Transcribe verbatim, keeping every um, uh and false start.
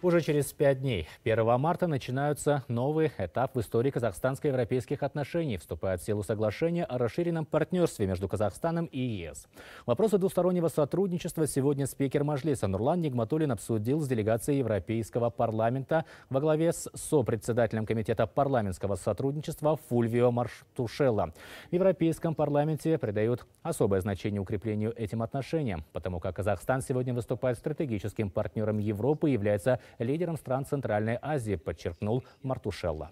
Уже через пять дней, первого марта, начинается новый этап в истории казахстанско-европейских отношений. Вступает в силу соглашение о расширенном партнерстве между Казахстаном и ЕС. Вопросы двустороннего сотрудничества сегодня спикер Мажилиса Нурлан Нигматуллин обсудил с делегацией Европейского парламента во главе с сопредседателем Комитета парламентского сотрудничества Фульвио Мартушелло. В Европейском парламенте придают особое значение укреплению этим отношениям, потому как Казахстан сегодня выступает стратегическим партнером Европы и является лидером стран Центральной Азии, подчеркнул Мартушелло.